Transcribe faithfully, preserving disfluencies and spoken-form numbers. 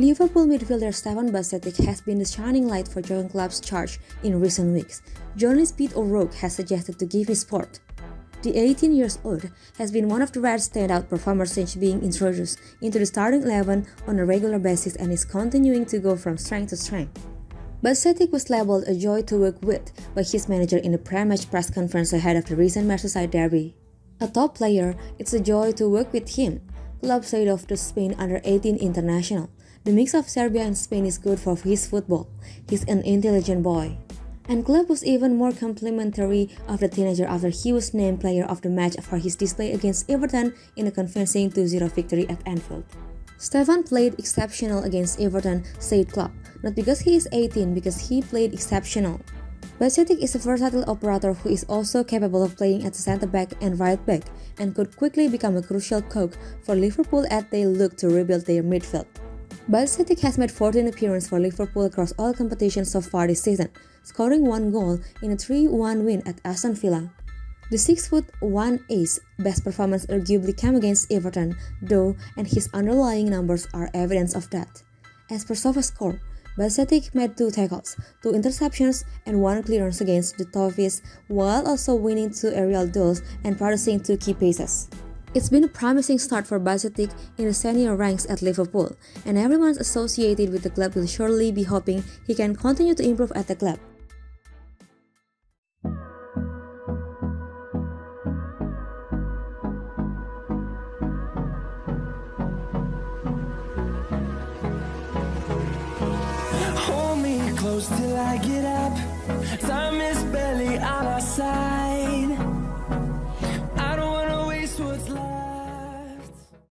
Liverpool midfielder Stefan Bajcetic has been the shining light for Jurgen Klopp's charge in recent weeks. Journalist Pete O'Rourke has suggested to GiveMeSport. The eighteen-year-old has been one of the rare standout performers since being introduced into the starting eleven on a regular basis and is continuing to go from strength to strength. Bajcetic was labelled a joy to work with by his manager in a pre-match press conference ahead of the recent Merseyside derby. A top player, it's a joy to work with him, Klopp said of the Spain under eighteen international. The mix of Serbia and Spain is good for his football. He's an intelligent boy. And Klopp was even more complimentary of the teenager after he was named player of the match for his display against Everton in a convincing two zero victory at Anfield. Stefan played exceptional against Everton, said Klopp. Not because he is eighteen, because he played exceptional. Bajcetic is a versatile operator who is also capable of playing at centre-back and right-back and could quickly become a crucial cog for Liverpool as they look to rebuild their midfield. Bajcetic has made fourteen appearances for Liverpool across all competitions so far this season, scoring one goal in a three one win at Aston Villa. The six foot one ace best performance arguably came against Everton, though, and his underlying numbers are evidence of that. As per Sofa score, Bajcetic made two tackles, two interceptions, and one clearance against the Toffees, while also winning two aerial duels and producing two key passes. It's been a promising start for Bajcetic in the senior ranks at Liverpool, and everyone associated with the club will surely be hoping he can continue to improve at the club. Hold me close till I get up. Time is barely on